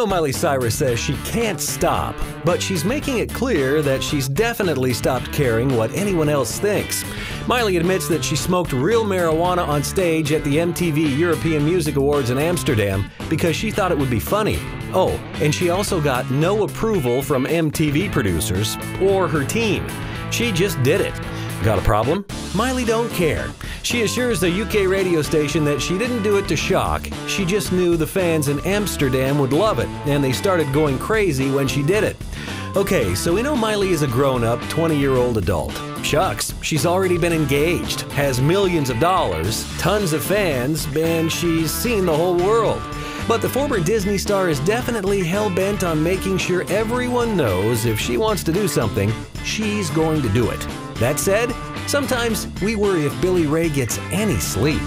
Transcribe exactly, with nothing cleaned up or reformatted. know Miley Cyrus says she can't stop, but she's making it clear that she's definitely stopped caring what anyone else thinks. Miley admits that she smoked real marijuana on stage at the M T V European Music Awards in Amsterdam because she thought it would be funny. Oh, and she also got no approval from M T V producers or her team. She just did it. Got a problem? Miley don't care. She assures the U K radio station that she didn't do it to shock, she just knew the fans in Amsterdam would love it, and they started going crazy when she did it. Okay, so we know Miley is a grown-up, twenty-year-old adult. Shucks, she's already been engaged, has millions of dollars, tons of fans, and she's seen the whole world. But the former Disney star is definitely hell-bent on making sure everyone knows if she wants to do something, she's going to do it. That said, sometimes we worry if Billy Ray gets any sleep.